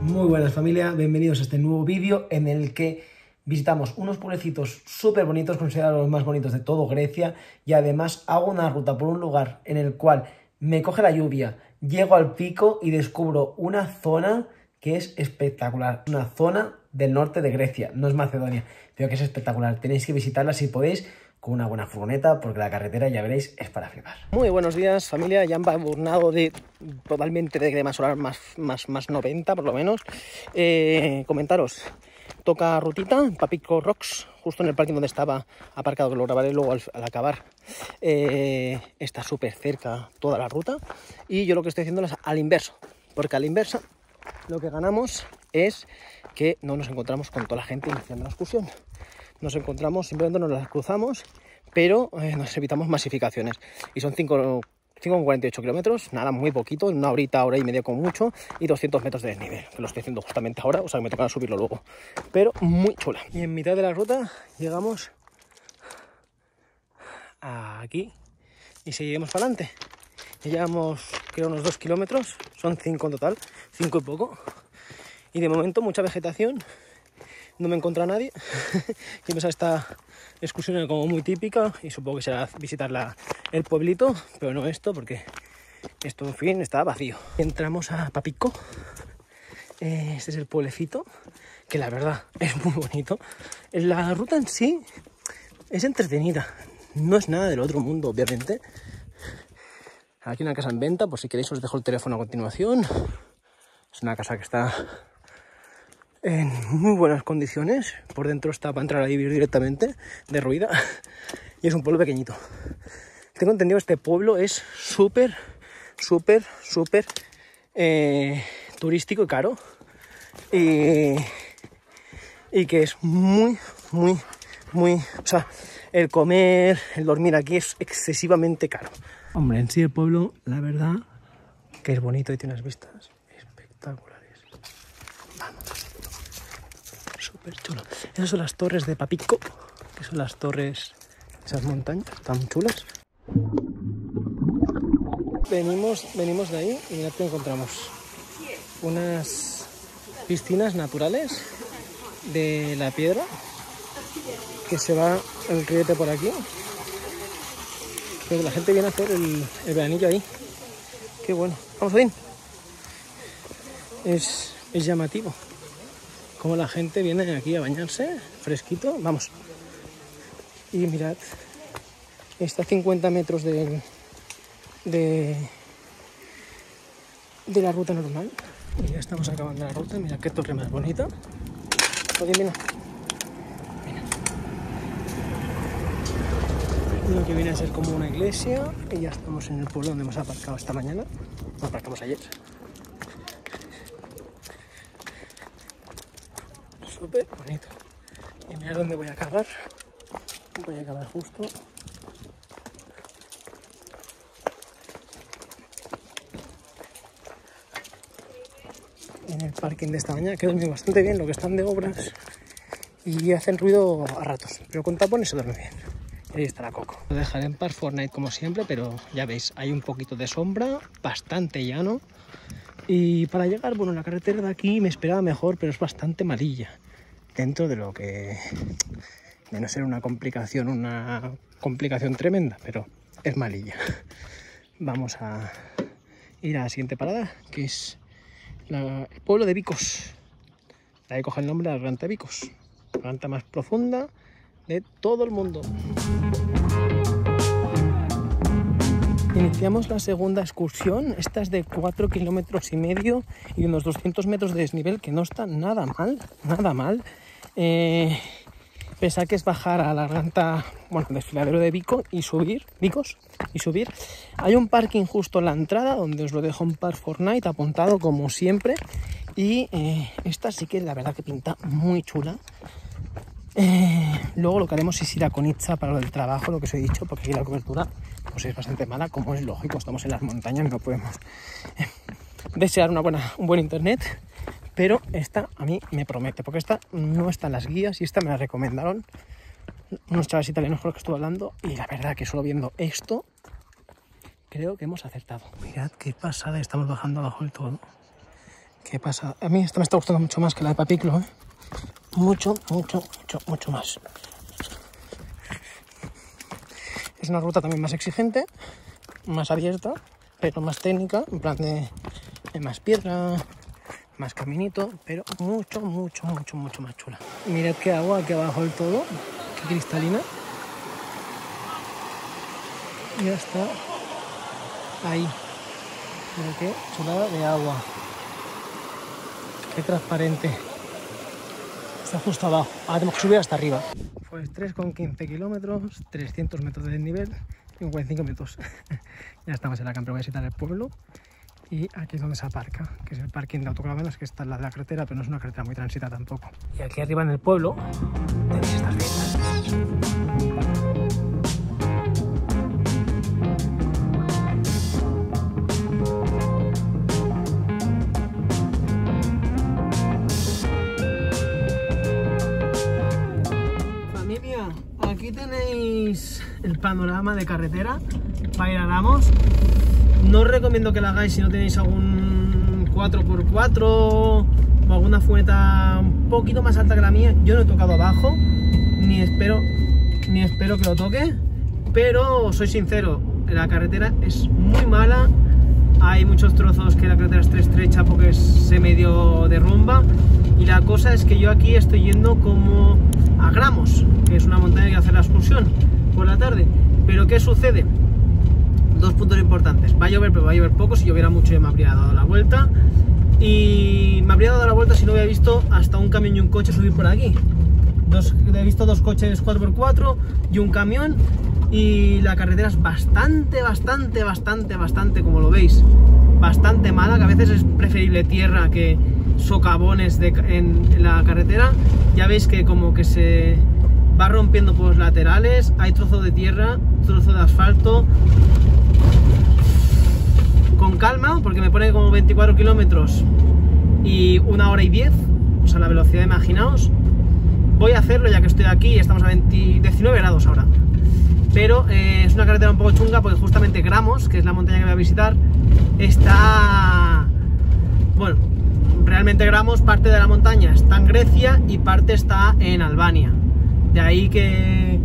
Muy buenas familia, bienvenidos a este nuevo vídeo en el que visitamos unos pueblecitos súper bonitos, considerados los más bonitos de todo Grecia, y además hago una ruta por un lugar en el cual me coge la lluvia, llego al pico y descubro una zona que es espectacular, una zona del norte de Grecia, no es Macedonia, pero que es espectacular, tenéis que visitarla si podéis, con una buena furgoneta, porque la carretera, ya veréis, es para flipar. Muy buenos días, familia. Ya han embadurnado de totalmente de crema solar más 90, por lo menos. Comentaros, toca rutita, Papico Rocks, justo en el parking donde estaba aparcado, que lo grabaré luego al acabar. Está súper cerca toda la ruta. Y yo lo que estoy haciendo es al inverso, porque al inverso lo que ganamos es que no nos encontramos con toda la gente iniciando la excursión. Nos encontramos, simplemente nos las cruzamos, pero nos evitamos masificaciones. Y son 5,48 kilómetros, nada, muy poquito, en una horita, hora y media con mucho, y 200 metros de desnivel, que lo estoy haciendo justamente ahora, o sea que me tocará subirlo luego. Pero muy chula. Y en mitad de la ruta llegamos aquí y seguiremos para adelante. Llevamos, creo, unos 2 kilómetros, son 5 en total, 5 y poco. Y de momento mucha vegetación. No me encuentra nadie. Yo pensaba esta excursión era como muy típica y supongo que será visitar el pueblito, pero no esto, porque esto, en fin, está vacío. Entramos a Papico. Este es el pueblecito, que la verdad es muy bonito. La ruta en sí es entretenida. No es nada del otro mundo, obviamente. Aquí hay una casa en venta, por si queréis os dejo el teléfono a continuación. Es una casa que está en muy buenas condiciones, por dentro está para entrar a vivir directamente, derruida, y es un pueblo pequeñito. Tengo entendido que este pueblo es súper turístico y caro, y que es muy, o sea, el comer, el dormir aquí es excesivamente caro. Hombre, en sí el pueblo, la verdad, que es bonito y tiene unas vistas espectaculares. Vamos. Súper chulo. Esas son las torres de Papico, que son las torres de esas montañas tan chulas. Venimos de ahí y mirad que encontramos unas piscinas naturales de la piedra, que se va el riete por aquí. Pero la gente viene a hacer el veranillo ahí. Qué bueno. Vamos, Odín. Es llamativo como la gente viene aquí a bañarse, fresquito, vamos. Y mirad, está a 50 metros de la ruta normal. Y ya estamos acabando la ruta, mirad qué torre más bonita. Oye, mira. Lo que viene a ser como una iglesia. Y ya estamos en el pueblo donde hemos aparcado esta mañana. Nos aparcamos ayer. Súper bonito. Y mirad dónde voy a acabar. Voy a acabar justo. En el parking de esta mañana, que he dormido bastante bien, lo que están de obras. Y hacen ruido a ratos. Pero con tapones se duerme bien. Ahí está la Coco. Lo dejaré en park4night como siempre, pero ya veis, hay un poquito de sombra, bastante llano. Y para llegar, bueno, la carretera de aquí me esperaba mejor, pero es bastante malilla. Dentro de lo que, de no ser una complicación tremenda, pero es malilla. Vamos a ir a la siguiente parada, que es el pueblo de Vikos. De ahí coge el nombre de la garganta de Vikos. La garganta más profunda de todo el mundo. Iniciamos la segunda excursión. Esta es de 4 kilómetros y medio y unos 200 metros de desnivel, que no está nada mal, nada mal. Pensaba que es bajar a la garganta, bueno, desfiladero de Vikos y subir. Hay un parking justo en la entrada donde os lo dejo en park4night apuntado como siempre. Y esta sí que la verdad que pinta muy chula. Luego lo que haremos es ir a Konitza para lo del trabajo, lo que os he dicho, porque aquí la cobertura pues es bastante mala, como es lógico, estamos en las montañas, no podemos desear un buen internet, pero esta a mí me promete, porque esta no está en las guías y esta me la recomendaron unos chavales italianos con los que estuve hablando, y la verdad que solo viendo esto creo que hemos acertado. Mirad qué pasada, estamos bajando abajo del todo. Qué pasada. A mí esta me está gustando mucho más que la de Papico, ¿eh? Mucho más. Es una ruta también más exigente, más abierta, pero más técnica, en plan de más piedra, más caminito, pero mucho más chula. Mirad qué agua aquí abajo del todo, qué cristalina. Ya está ahí. Mira qué chulada de agua. Qué transparente. Está justo abajo, ahora tenemos que subir hasta arriba. Pues 3,15 kilómetros, 300 metros de desnivel, 55 minutos. Ya estamos en la camper, voy a visitar el pueblo y aquí es donde se aparca, que es el parking de autocaravanas, que está al lado de la carretera, pero no es una carretera muy transitada tampoco. Y aquí arriba en el pueblo tenéis estas vistas. Aquí tenéis el panorama de carretera para ir a Grammos. No os recomiendo que la hagáis si no tenéis algún 4x4 o alguna furgoneta un poquito más alta que la mía. Yo no he tocado abajo, ni espero que lo toque, pero soy sincero, la carretera es muy mala. Hay muchos trozos que la carretera está estrecha porque se medio derrumba. Y la cosa es que yo aquí estoy yendo como a Grammos, que es una montaña que hace la excursión por la tarde. Pero ¿qué sucede? Dos puntos importantes. Va a llover, pero va a llover poco. Si lloviera mucho yo me habría dado la vuelta. Y me habría dado la vuelta si no hubiera visto hasta un camión y un coche subir por aquí. He visto dos coches 4x4 y un camión. Y la carretera es bastante, como lo veis, bastante mala, que a veces es preferible tierra que socavones en la carretera. Ya veis que como que se va rompiendo por los laterales, hay trozo de tierra, trozo de asfalto. Con calma, porque me pone como 24 kilómetros y 1 hora y 10, o sea, la velocidad, imaginaos. Voy a hacerlo ya que estoy aquí, estamos a 19 grados ahora. Pero es una carretera un poco chunga porque justamente Grammos, que es la montaña que voy a visitar, está... Bueno, realmente Grammos, parte de la montaña está en Grecia y parte está en Albania. De ahí que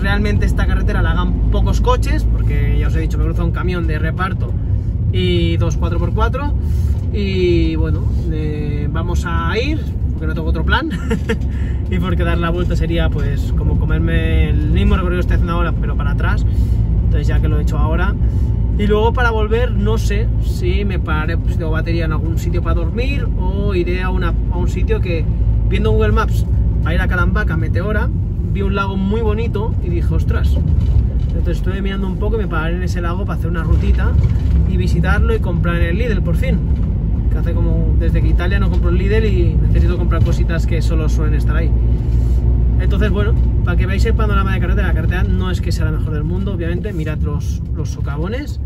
realmente esta carretera la hagan pocos coches, porque ya os he dicho, me cruza un camión de reparto y dos 4x4. Y bueno, vamos a ir, porque no tengo otro plan. Y porque dar la vuelta sería pues como comerme el mismo recorrido que estoy haciendo ahora, pero para atrás. Entonces ya que lo he hecho ahora. Y luego para volver no sé si me pararé, pues, si tengo batería en algún sitio para dormir, o iré a un sitio que, viendo Google Maps, para ir a Kalambaka, Meteora, vi un lago muy bonito y dije, ostras. Entonces estuve mirando un poco y me pararé en ese lago para hacer una rutita y visitarlo y comprar en el Lidl por fin. Que hace como desde que Italia no compro el Lidl y necesito comprar cositas que solo suelen estar ahí. Entonces, bueno, para que veáis el panorama de carretera, la carretera no es que sea la mejor del mundo, obviamente. Mirad los socavones.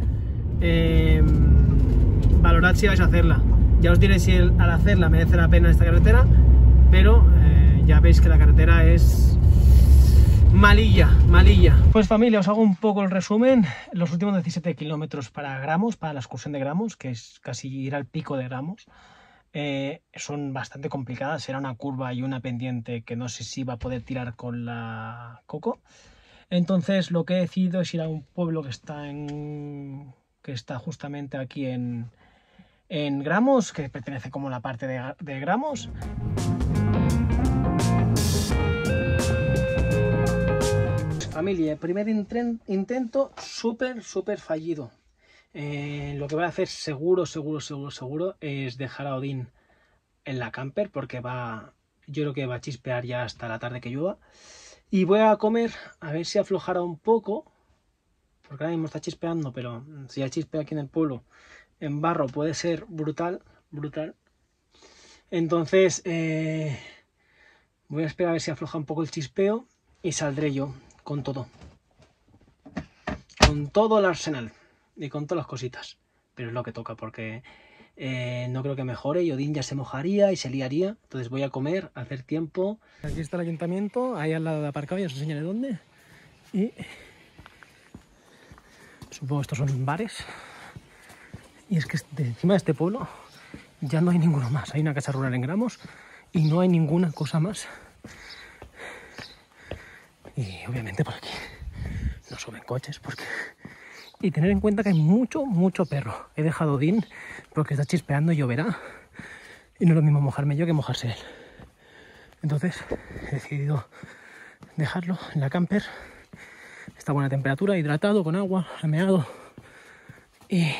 Valorad si vais a hacerla. Ya os diré si al hacerla merece la pena esta carretera, pero ya veis que la carretera es malilla. Pues familia, os hago un poco el resumen. Los últimos 17 kilómetros para Grammos, para la excursión de Grammos, que es casi ir al pico de Grammos, son bastante complicadas. Era una curva y una pendiente que no sé si iba a poder tirar con la Coco. Entonces lo que he decidido es ir a un pueblo que está justamente aquí en Grammos, que pertenece como la parte de Grammos. Familia, primer intento súper fallido. Lo que voy a hacer seguro es dejar a Odín en la camper, porque yo creo que va a chispear ya hasta la tarde que llueva. Y voy a comer, a ver si aflojará un poco, porque ahora mismo está chispeando, pero si ya chispea aquí en el pueblo, en barro, puede ser brutal. Entonces Voy a esperar a ver si afloja un poco el chispeo y saldré yo con todo. Con todo el arsenal y con todas las cositas. Pero es lo que toca porque no creo que mejore. Y Odín ya se mojaría y se liaría. Entonces voy a comer, a hacer tiempo. Aquí está el ayuntamiento, ahí al lado de aparcado, ya os enseñaré dónde. Y supongo estos son bares. Y es que encima de este pueblo ya no hay ninguno más. Hay una casa rural en Grammos y no hay ninguna cosa más. Y obviamente por aquí no suben coches porque... Y tener en cuenta que hay mucho, mucho perro. He dejado Odín porque está chispeando y lloverá. Y no es lo mismo mojarme yo que mojarse él. Entonces he decidido dejarlo en la camper. Está a buena temperatura, hidratado, con agua, ameado. Y...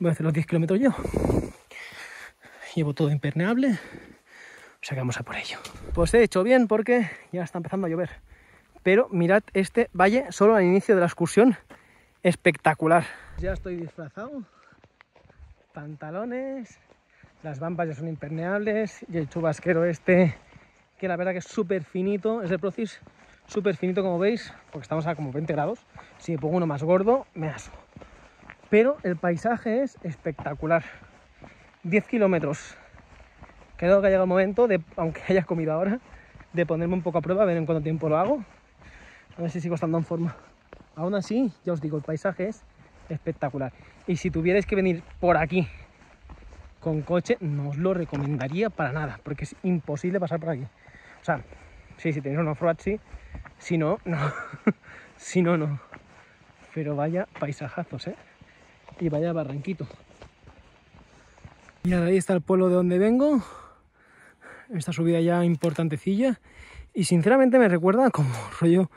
voy a hacer los 10 kilómetros yo. Llevo todo impermeable. O sea que vamos a por ello. Pues he hecho bien porque ya está empezando a llover. Pero mirad este valle solo al inicio de la excursión. Espectacular. Ya estoy disfrazado. Pantalones. Las bambas ya son impermeables. Y el chubasquero este, que la verdad que es súper finito. Es de Prozis, súper finito como veis. Porque estamos a como 20 grados. Si me pongo uno más gordo, me aso. Pero el paisaje es espectacular. 10 kilómetros. Creo que ha llegado el momento, aunque haya comido ahora, de ponerme un poco a prueba, a ver en cuánto tiempo lo hago. A ver si sigo estando en forma. Aún así, ya os digo, el paisaje es espectacular. Y si tuvierais que venir por aquí con coche, no os lo recomendaría para nada, porque es imposible pasar por aquí. O sea, sí, si tenéis un off-road, sí. Si no, no. Si no, no. Pero vaya paisajazos, ¿eh? Y vaya barranquito. Y ahora ahí está el pueblo de donde vengo. Esta subida ya importantecilla. Y sinceramente me recuerda como rollo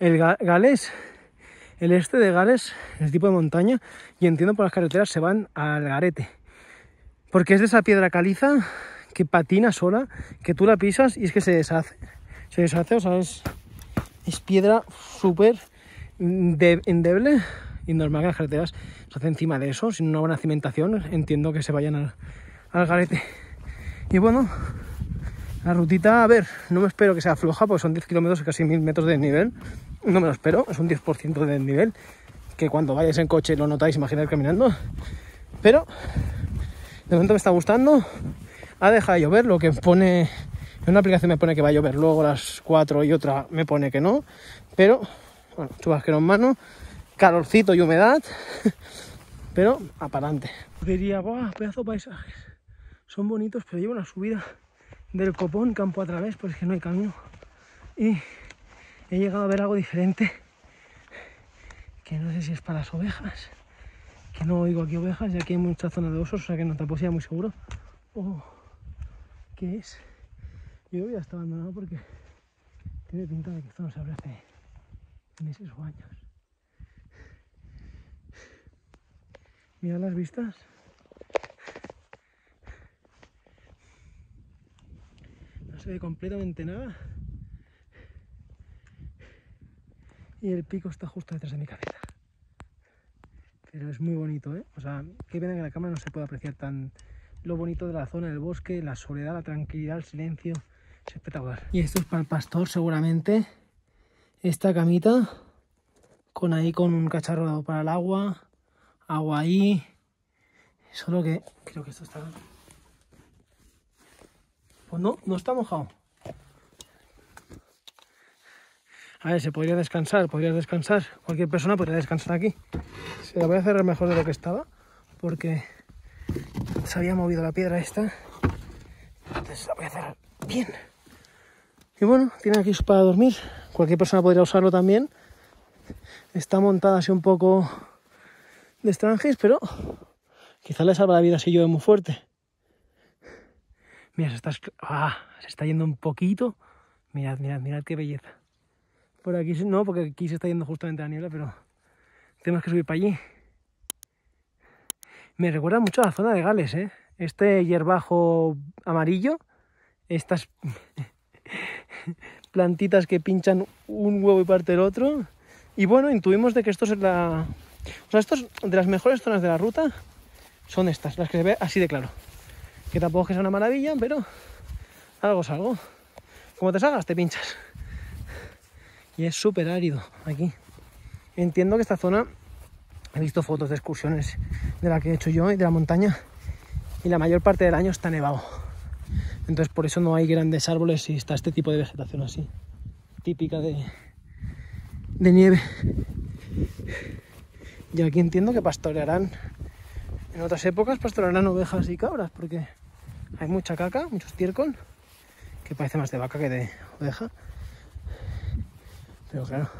el Gales, el este de Gales, el tipo de montaña. Y entiendo por las carreteras se van al garete. Porque es de esa piedra caliza que patina sola, que tú la pisas y es que se deshace. Se deshace, o sea, es piedra súper endeble. Y normal que las carreteras se hacen encima de eso, sin una buena cimentación, entiendo que se vayan al garete. Y bueno, la rutita, a ver, no me espero que sea floja, porque son 10 kilómetros y casi 1000 metros de desnivel. No me lo espero, es un 10% de desnivel, que cuando vayáis en coche lo notáis, imagináis caminando. Pero, de momento me está gustando, ha dejado de llover, lo que pone... En una aplicación me pone que va a llover luego a las 4 y otra me pone que no, pero, bueno, chubasquero en mano, calorcito y humedad, pero aparente. Diría, ¡buah, pedazo de paisajes! Son bonitos, pero lleva una subida del copón, campo a través, pues es que no hay camino. Y he llegado a ver algo diferente, que no sé si es para las ovejas, que no oigo aquí ovejas, y aquí hay mucha zona de osos, o sea que no tampoco sea muy seguro. Oh, ¿qué es? Yo ya está abandonado porque tiene pinta de que esto no se abre hace meses o años. Mirad las vistas. No se ve completamente nada. Y el pico está justo detrás de mi cabeza. Pero es muy bonito, ¿eh? O sea, qué pena que en la cámara no se pueda apreciar tan lo bonito de la zona, del bosque, la soledad, la tranquilidad, el silencio. Es espectacular. Y esto es para el pastor, seguramente. Esta camita. Con ahí con un cacharro para el agua. Agua ahí, solo que creo que esto está... Pues no, no está mojado. A ver, se podría descansar, cualquier persona podría descansar aquí. Se la voy a cerrar mejor de lo que estaba, porque se había movido la piedra esta, entonces la voy a cerrar bien. Y bueno, tiene aquí para dormir, cualquier persona podría usarlo también. Está montada así un poco... de extranjis, pero quizás le salva la vida si llueve muy fuerte. Mira, se está yendo un poquito. Mirad, mirad, mirad qué belleza. Por aquí no, porque aquí se está yendo justamente la niebla, pero tenemos que subir para allí. Me recuerda mucho a la zona de Gales, ¿eh? Este hierbajo amarillo, estas plantitas que pinchan un huevo y parte del otro. Y bueno, intuimos de que esto es la... O sea, estos de las mejores zonas de la ruta son estas, las que se ve así de claro. Que tampoco es que sea una maravilla, pero algo es algo. Como te salgas, te pinchas. Y es súper árido aquí. Entiendo que esta zona, he visto fotos de excursiones de la que he hecho yo y de la montaña, y la mayor parte del año está nevado. Entonces por eso no hay grandes árboles y está este tipo de vegetación así, típica de nieve. Y aquí entiendo que pastorearán, en otras épocas pastorearán ovejas y cabras, porque hay mucha caca, mucho estiércol, que parece más de vaca que de oveja. Pero claro.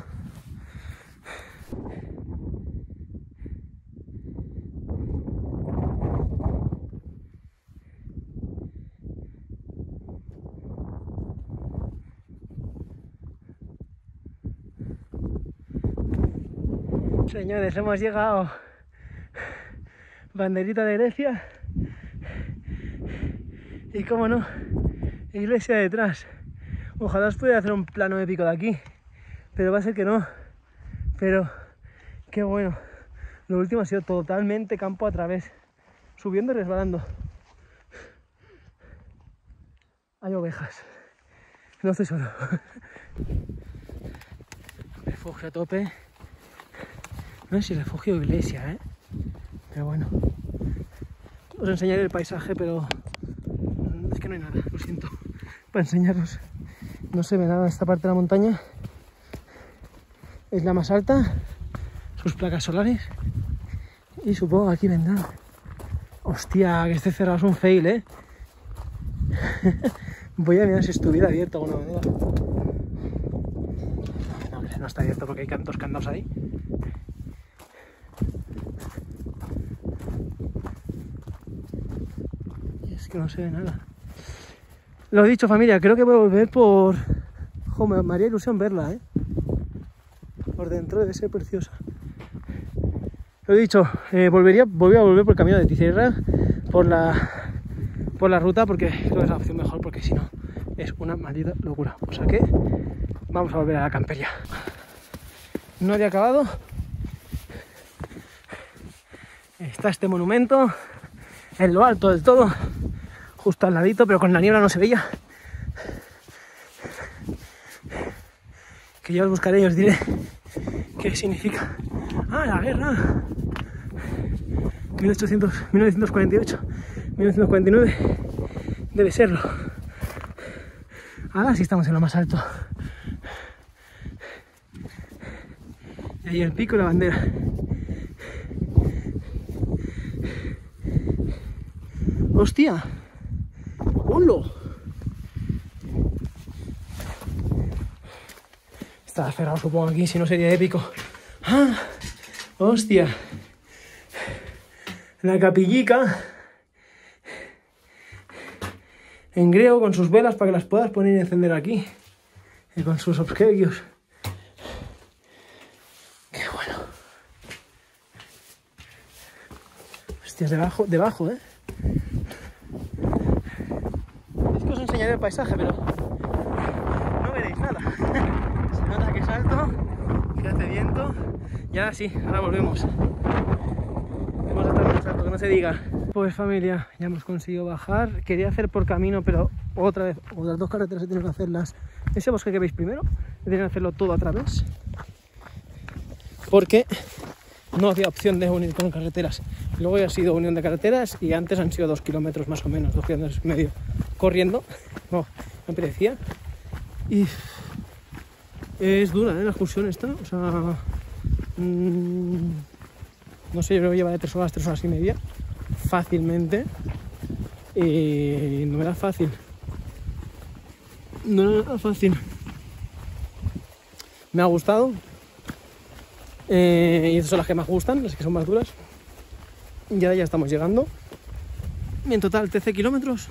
Señores, hemos llegado. Banderita de Grecia. Y cómo no, iglesia detrás. Ojalá os pudiera hacer un plano épico de aquí, pero va a ser que no. Pero qué bueno. Lo último ha sido totalmente campo a través, subiendo y resbalando. Hay ovejas. No estoy solo. Refugio a tope. No sé si refugio o iglesia, ¿eh? Pero bueno. Os enseñaré el paisaje, pero es que no hay nada, lo siento, para enseñaros. No se ve nada esta parte de la montaña. Es la más alta, sus placas solares. Y supongo que aquí vendrán. Hostia, que esté cerrado es un fail, ¿eh? Voy a mirar si estuviera abierto de alguna manera. No, no está abierto porque hay tantos candados ahí. Que no se ve nada. Lo dicho, familia, creo que voy a volver por... Jo, me haría ilusión verla, ¿eh? Por dentro debe ser preciosa. Lo dicho, volví a volver por el camino de tierra, por la ruta, porque creo que es la opción mejor, porque si no es una maldita locura. O sea que vamos a volver a la campería. No había acabado. Está este monumento en lo alto del todo, justo al ladito, pero con la niebla no se veía. Que yo os buscaré y os diré qué significa. ¡Ah, la guerra! 1800, 1948, 1949, debe serlo. Ahora sí estamos en lo más alto. Y ahí el pico y la bandera. ¡Hostia! ¡Hola! Está cerrado, supongo, aquí, si no sería épico. ¡Ah! ¡Hostia! La capillica en griego con sus velas para que las puedas poner y encender aquí. Y con sus obsequios. ¡Qué bueno! Hostias, debajo, ¿eh? El paisaje, pero no veréis nada. Se nota que es alto, que hace viento. Y ahora sí, ahora volvemos. Vamos a estar más alto, que no se diga. Pues familia, ya hemos conseguido bajar. Quería hacer por camino, pero otra vez, o las dos carreteras he tenido que hacerlas. Ese bosque que veis primero, he tenido que hacerlo todo a través, porque no había opción de unir con carreteras. Luego ya ha sido unión de carreteras y antes han sido 2 kilómetros más o menos, 2,5 kilómetros corriendo, no, me parecía. Y es dura, ¿eh? La excursión esta, o sea, no sé, yo creo que lleva de 3 horas, 3 horas y media, fácilmente, y no era fácil. Me ha gustado, y estas son las que más gustan, las que son más duras. Y ahora ya estamos llegando. Y en total 13 kilómetros,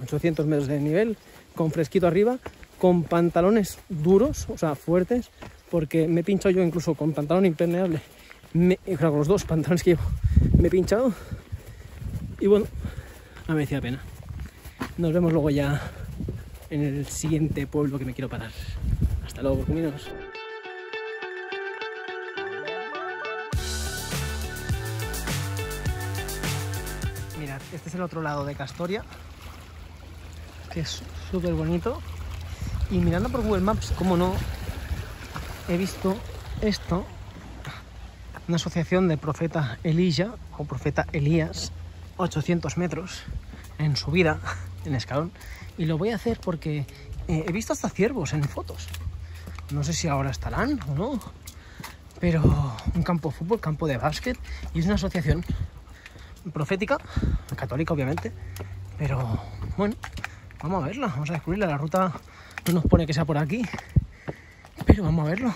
800 metros de nivel, con fresquito arriba, con pantalones duros, o sea, fuertes, porque me he pinchado yo incluso con pantalón impermeable. Claro, con los dos pantalones que llevo, me he pinchado. Y bueno, no merecía la pena. Nos vemos luego ya en el siguiente pueblo que me quiero parar. Hasta luego, cominos. Este es el otro lado de Castoria. que es súper bonito. Y mirando por Google Maps, como no, he visto esto, una asociación de profeta Elías, o profeta Elías, 800 metros en subida, en escalón, y lo voy a hacer porque he visto hasta ciervos en fotos. No sé si ahora estarán o no, pero un campo de fútbol, campo de básquet, y es una asociación profética, católica obviamente, pero bueno, vamos a verla, vamos a descubrirla. La ruta no nos pone que sea por aquí, pero vamos a verlo.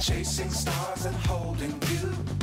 Chasing stars and holding you.